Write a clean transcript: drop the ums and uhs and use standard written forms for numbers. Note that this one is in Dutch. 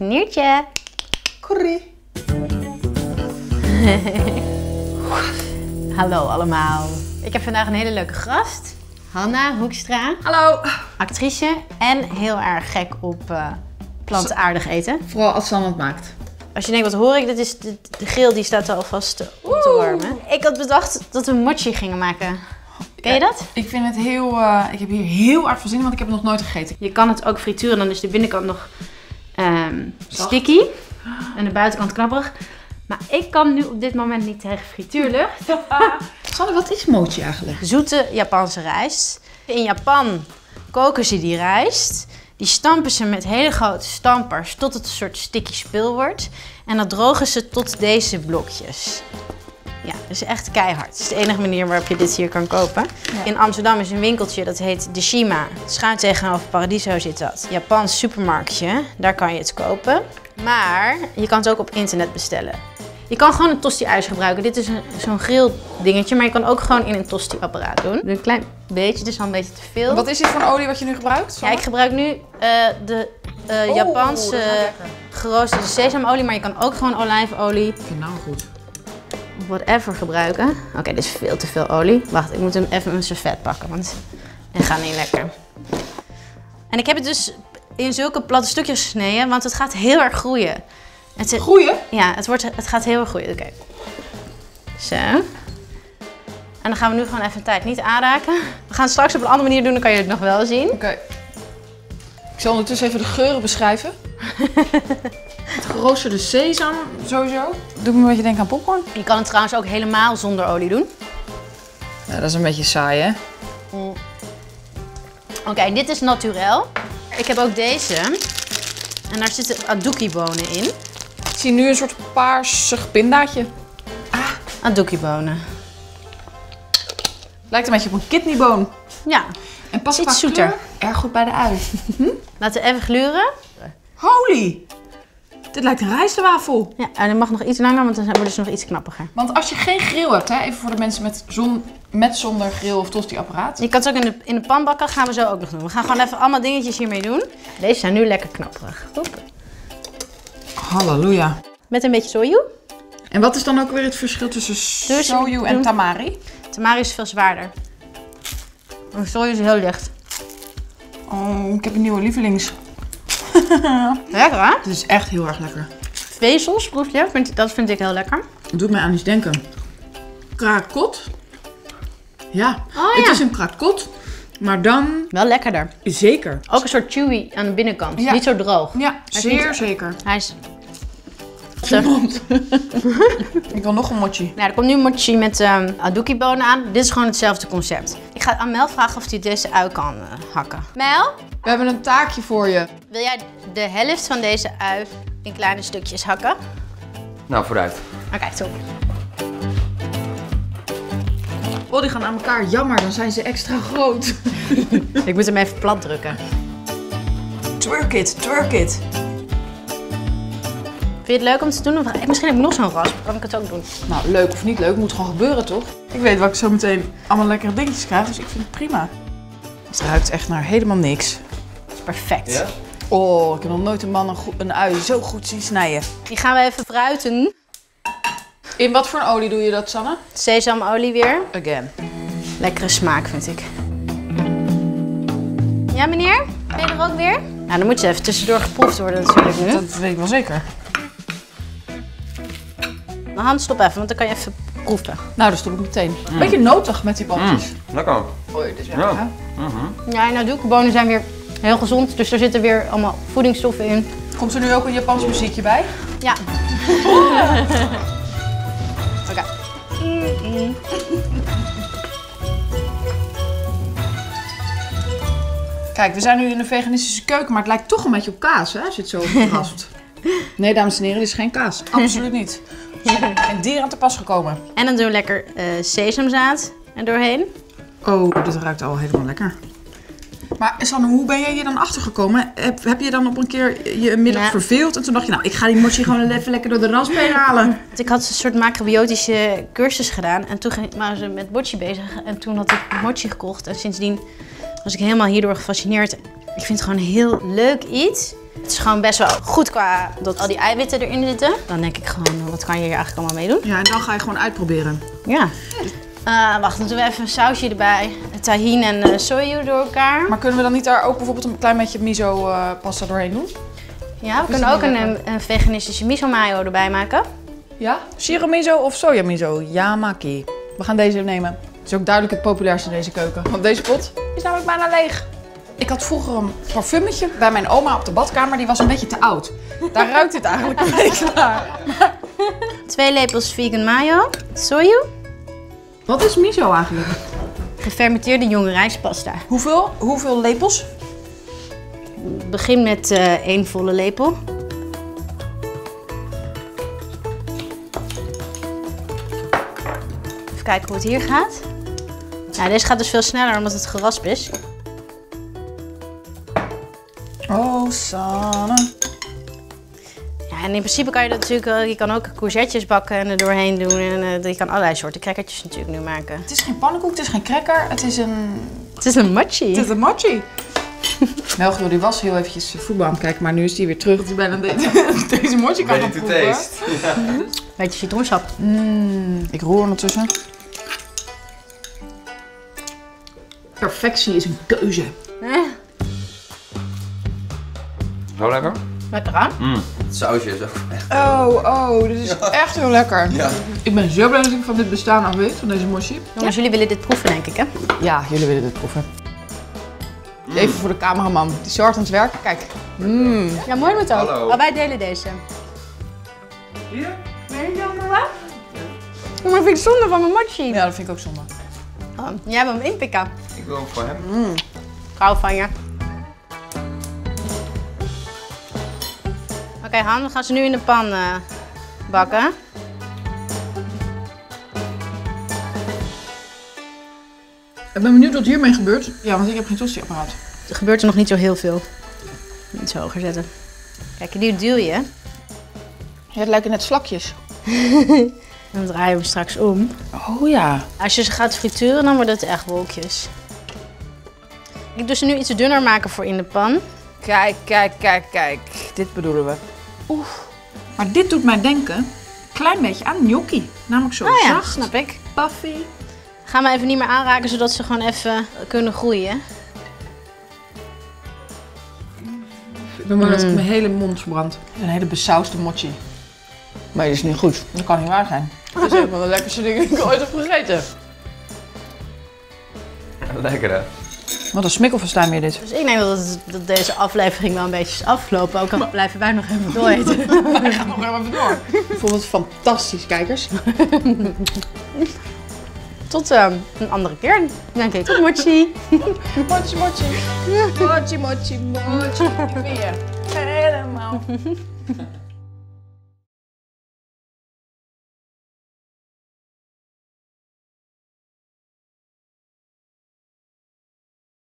Niertje. Corrie. Hallo allemaal. Ik heb vandaag een hele leuke gast. Hannah Hoekstra. Hallo. Actrice en heel erg gek op plantaardig eten. Vooral als Sanne het maakt. Als je denkt, wat hoor ik? Dit is de grill die staat alvast op te warmen. Ik had bedacht dat we mochi gingen maken. Ken je dat? Ik vind het heel... ik heb hier heel erg veel zin in, want ik heb het nog nooit gegeten. Je kan het ook frituren, dan is de binnenkant nog sticky. En de buitenkant knapperig. Maar ik kan nu op dit moment niet tegen frituurlucht. Sanne, wat is mochi eigenlijk? Zoete Japanse rijst. In Japan koken ze die rijst. Die stampen ze met hele grote stampers tot het een soort sticky spul wordt. En dat drogen ze tot deze blokjes. Ja, dus echt keihard. Het is de enige manier waarop je dit hier kan kopen. Ja. In Amsterdam is een winkeltje, dat heet De Shima. Schuin tegenover Paradiso zit dat. Japans supermarktje, daar kan je het kopen. Maar je kan het ook op internet bestellen. Je kan gewoon een tosti-ijs gebruiken. Dit is zo'n grill dingetje, maar je kan ook gewoon in een tosti-apparaat doen. Een klein beetje, dus al een beetje te veel. Wat is dit voor olie wat je nu gebruikt? Sorry. Ja, ik gebruik nu de Japanse geroosterde sesamolie, maar je kan ook gewoon olijfolie. Vind je nou goed? Whatever gebruiken. Oké, dit is veel te veel olie. Wacht, ik moet hem even een servet pakken, want het gaat niet lekker. En ik heb het dus in zulke platte stukjes gesneden, want het gaat heel erg groeien. Groeien? Ja, het gaat heel erg groeien. Oké. Zo. En dan gaan we nu gewoon even een tijd niet aanraken. We gaan het straks op een andere manier doen, dan kan je het nog wel zien. Oké. Ik zal ondertussen even de geuren beschrijven. Het geroosterde sesam, sowieso. Doe me een beetje denken aan popcorn. Je kan het trouwens ook helemaal zonder olie doen. Ja, dat is een beetje saai, hè? Mm. Oké, dit is naturel. Ik heb ook deze. En daar zitten adzuki bonen in. Ik zie nu een soort paarsig pindaatje. Ah, adzuki bonen. Lijkt een beetje op een kidneyboon. Ja, en pas iets zoeter. Erg goed bij de ui. Laten we even gluren. Holy! Dit lijkt een rijstwafel. Ja, en dat mag nog iets langer, want dan worden ze nog iets knapperiger. Want als je geen grill hebt, hè, even voor de mensen met zonder grill of tosti-apparaat. Je kan het ook in de pan bakken, gaan we zo ook nog doen. We gaan gewoon even allemaal dingetjes hiermee doen. Deze zijn nu lekker knapperig. Oep. Halleluja. Met een beetje soju. En wat is dan ook weer het verschil tussen soju en tamari? Tamari is veel zwaarder. En soju is heel licht. Oh, ik heb een nieuwe lievelings. Lekker, hè? Dit is echt heel erg lekker. Vezels proef je, dat vind ik heel lekker. Het doet mij aan iets denken. Krakot. Ja, oh, ja, het is een krakot, maar dan... Wel lekkerder. Zeker. Ook een soort chewy aan de binnenkant, ja. Niet zo droog. Ja, zeer zeker. Hij is... Ik wil nog een mochi. Ja, er komt nu mochi met adzuki bonen aan. Dit is gewoon hetzelfde concept. Ik ga aan Mel vragen of hij deze ui kan hakken. Mel? We hebben een taakje voor je. Wil jij de helft van deze ui in kleine stukjes hakken? Nou, vooruit. Oké, top. Oh, die gaan aan elkaar. Jammer, dan zijn ze extra groot. Ik moet hem even plat drukken. Twerk it, twerk it. Vind je het leuk om te doen? Of misschien heb ik nog zo'n rasp, kan ik het ook doen? Nou, leuk of niet leuk, moet gewoon gebeuren, toch? Ik weet wat ik zo meteen allemaal lekkere dingetjes krijg, dus ik vind het prima. Het ruikt echt naar helemaal niks. Dat is perfect. Ja? Oh, ik heb nog nooit een man een ui zo goed zien snijden. Die gaan we even fruiten. In wat voor een olie doe je dat, Sanne? Sesamolie weer. Again. Lekkere smaak, vind ik. Ja, meneer? Ben je er ook weer? Nou, dan moet je even tussendoor geproefd worden natuurlijk nu. Dat weet ik wel zeker. Mijn hand stop even, want dan kan je even proeven. Nou, dat stop ik meteen. Mm. Beetje notig met die balletjes. Mm, lekker. Oei, dit is wel lekker. Ja, en adzuki-bonen zijn weer heel gezond, dus er zitten weer allemaal voedingsstoffen in. Komt er nu ook een Japans muziekje bij? Ja. Oké. Kijk, we zijn nu in de veganistische keuken, maar het lijkt toch een beetje op kaas, hè? Als je het zo verrast. Nee, dames en heren, dit is geen kaas. Absoluut niet. En dier aan te pas gekomen. En dan doen we lekker sesamzaad er doorheen. Oh, dit ruikt al helemaal lekker. Maar Sanne, hoe ben jij hier dan achtergekomen? Heb je dan op een keer je middag verveeld en toen dacht je, nou, ik ga die mochi gewoon even lekker door de rasp heen halen? Ik had een soort macrobiotische cursus gedaan en toen waren ze met mochi bezig en toen had ik mochi gekocht en sindsdien was ik helemaal hierdoor gefascineerd. Ik vind het gewoon een heel leuk iets. Het is gewoon best wel goed qua dat al die eiwitten erin zitten. Dan denk ik gewoon, wat kan je hier eigenlijk allemaal mee doen? Ja, en dan ga je gewoon uitproberen. Ja. Wacht, dan doen we even een sausje erbij. Tahini en soju door elkaar. Maar kunnen we dan niet daar ook bijvoorbeeld een klein beetje miso pasta doorheen doen? Ja, we kunnen ook een veganistische miso mayo erbij maken. Ja, shiro miso of sojamiso, Yamaki. We gaan deze nemen. Het is ook duidelijk het populairste in deze keuken. Want deze pot is namelijk bijna leeg. Ik had vroeger een parfummetje bij mijn oma op de badkamer. Die was een beetje te oud. Daar ruikt het eigenlijk een beetje naar. 2 lepels vegan mayo, soju. Wat is miso eigenlijk? Gefermenteerde jonge rijstpasta. Hoeveel lepels? Begin met 1 volle lepel. Even kijken hoe het hier gaat. Nou, deze gaat dus veel sneller omdat het gerasp is. Oh, Sanne. Ja, en in principe kan je dat natuurlijk, je kan ook courgettes bakken en er doorheen doen. En je kan allerlei soorten crackertjes natuurlijk nu maken. Het is geen pannenkoek, het is geen cracker, het is een... Het is een matchie. Het is een matchie. Melchior die was heel eventjes voetbal aan het kijken, maar nu is hij weer terug. Die ben aan deze motje kan het proeven. Ja. Beetje citroensap. Ik roer ondertussen. Perfectie is een keuze. Zo lekker. Lekker aan. Het sausje is ook echt... Oh, dit is echt heel lekker. Ja. Ik ben zo blij dat ik van dit bestaan af weet, van deze moshi. Jongens, jullie willen dit proeven denk ik, hè? Ja, jullie willen dit proeven. Even voor de cameraman, die is zo hard aan het werk. Kijk. Ja, mooi met ook. Hallo. Wij delen deze. Hier? Weet je allemaal wat? Maar dat vind ik zonde van mijn mochi. Ja, dat vind ik ook zonde. Oh, jij wil hem inpikken. Ik wil hem voor hem. Ik hou van je. Oké, Han, we gaan ze nu in de pan bakken. Ik ben benieuwd wat hiermee gebeurt. Ja, want ik heb geen tosti-apparaat. Er gebeurt er nog niet zo heel veel. Niet zo hoger zetten. Kijk, die duw je. Ja, het lijken net slakjes. Dan draaien we hem straks om. Oh ja. Als je ze gaat frituren, dan wordt het echt wolkjes. Ik doe ze nu iets dunner maken voor in de pan. Kijk, kijk, kijk, kijk. Dit bedoelen we. Oeh. Maar dit doet mij denken een klein beetje aan gnocchi. Namelijk zo zacht. Snap ik. Puffy. Ga maar even niet meer aanraken, zodat ze gewoon even kunnen groeien. Ik ben bang dat ik mijn hele mond verbrand. Een hele besauste mochi. Maar dit is niet goed. Dat kan niet waar zijn. Dat is helemaal de lekkerste ding die ik ooit heb gegeten. Lekker hè? Wat een smikkelverstuim je dit. Dus ik denk dat deze aflevering wel een beetje is afgelopen. Ook al blijven wij nog even door eten. Wij gaan nog even door. Ik vond het fantastisch, kijkers. Tot een andere keer, denk ik. Tot mochi. Mochi, mochi. Mochi, mochi, mochi. Weer. Helemaal.